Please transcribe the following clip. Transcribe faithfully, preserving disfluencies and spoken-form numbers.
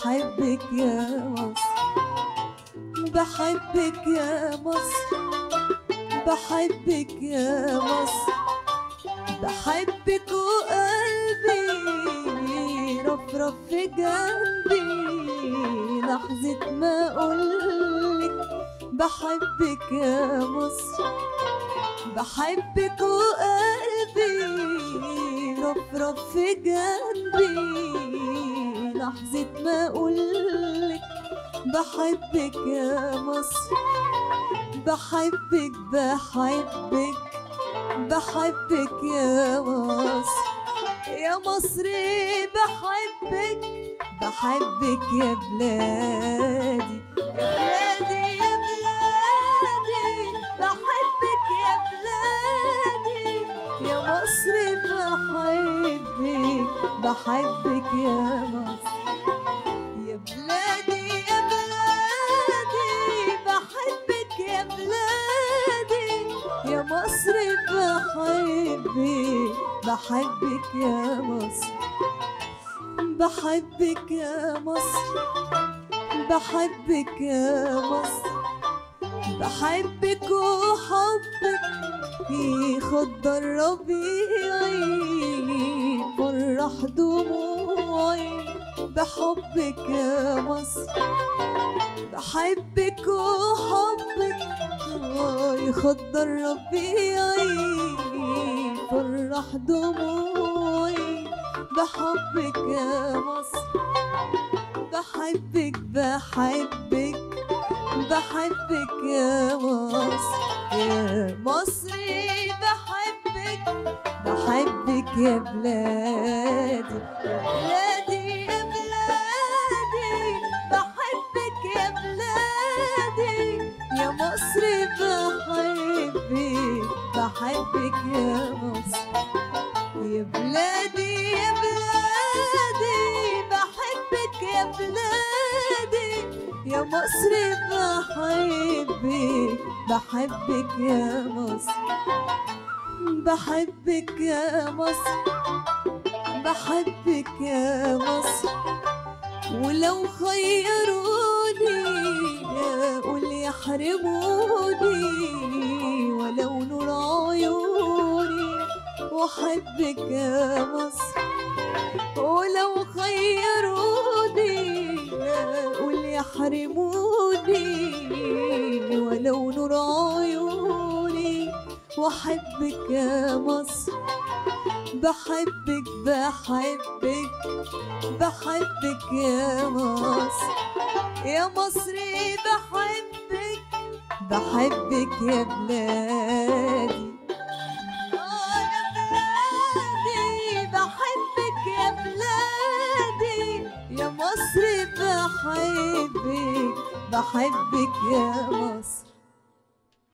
بحبك يا مصر، بحبك يا مصر، بحبك يا مصر، بحبك وقلبي رفرف في جنبي لحظة ما أقولك بحبك يا مصر، بحبك وقلبي رفرف في جنبي لحظة ما أقولك بحبك يا مصر، بحبك بحبك بحبك يا مصر، يا مصر بحبك بحبك يا بلادي، يا بلادي يا بلادي بحبك يا بلادي، يا مصر بحبك بحبك يا مصر، يا بلادي مصر بحبك بحبك يا مصر، بحبك يا مصر، بحبك يا مصر، بحبك وحبك يخض ربيعي فرح دموعي بحبك يا مصر، بحبك وحبك يخضر ربيعي فرح دموعي بحبك يا مصر، بحبك بحبك بحبك يا مصر، يا مصر بحبك بحبك يا بلادي، يا بلادي يا بلادي بحبك يا بلادي، يا مصر بحبك يا مصر، يا بلادي يا بلادي بحبك يا بلادي، يا مصر بحبك بحبك يا مصر، بحبك يا مصر، بحبك يا مصر، ولو خيروني يقول يحرموني ولو نور عيوني وحبك يا مصر، ولو خيروني يقول يحرموني ولو نور عيوني وحبك يا مصر، بحبك بحبك بحبك يا مصر، يا مصر بحبك بحبك يا بلادي، آه يا بلادي بحبك يا بلادي، يا مصر بحبك بحبك يا مصر.